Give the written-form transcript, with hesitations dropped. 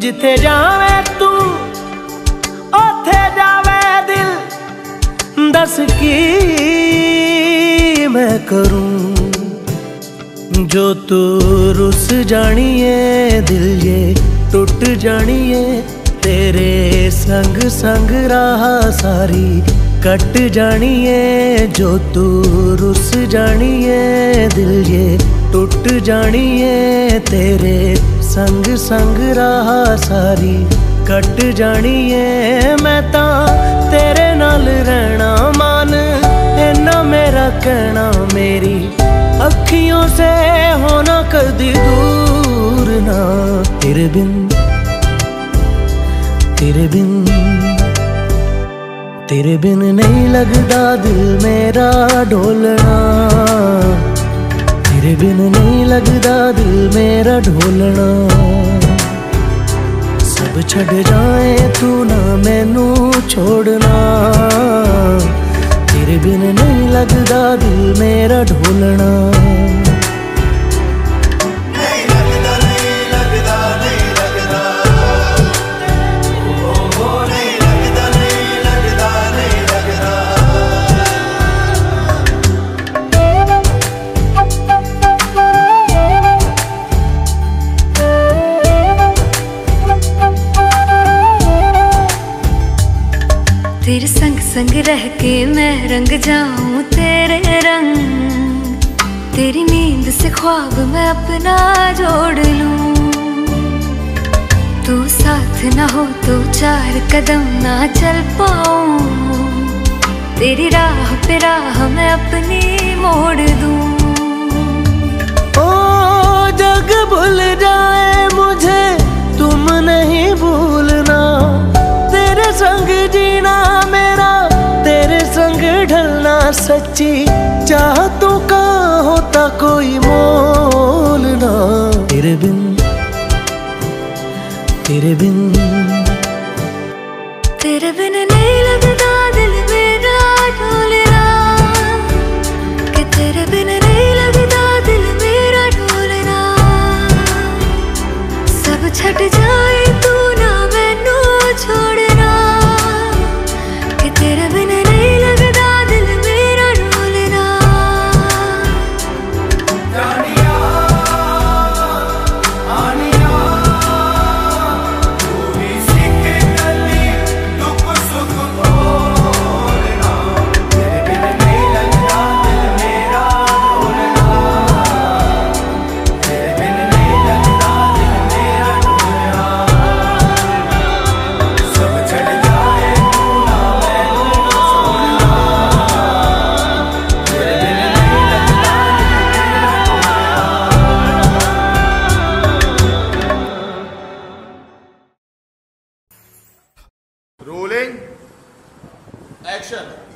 जिथे जावे तू ओथे जावे दिल, दस की मैं करूं जो तू रुस जानी है। दिल ये टूट जानी है, तेरे संग संग राह सारी कट जानी है। जो तू रुस जानी है, दिल ये टूट जानी है, तेरे संग संग राह सारी कट जानी है। मैं तां तेरे नाल रहना मान, इन्ना मेरा कहना, मेरी अखियों से होना कदी दूर ना। तेरे बिन, तेरे बिन, तेरे बिन नहीं लगदा दिल मेरा डोलना। तेरे बिन नहीं लगदा दिल मेरा ढोलना। सब छड़ जाए तू ना मैनू छोड़ना। तेरे बिन नहीं लगदा दिल मेरा ढोलना। तेरे संग संग रह के मैं रंग जाऊं तेरे रंग, तेरी नींद से ख्वाब मैं अपना जोड़ लूं। तू साथ ना हो तो चार कदम ना चल पाऊं, तेरी राह पे राह मैं अपनी मोड़ दूं। ओ जग भूल जाए मुझे तुम नहीं भूलना, तेरे संग जीना सच्ची चाहतों का होता कोई मोल ना। तेरे बिन, तेरे बिन, तेरे बिन नहीं लगता दिल मेरा ढोलना। कि तेरे बिन नहीं लगता दिल मेरा ढोलना। सब छट जाए तू ना मैनू छोड़ना। कि तेरे बिन रोलिंग एक्शन।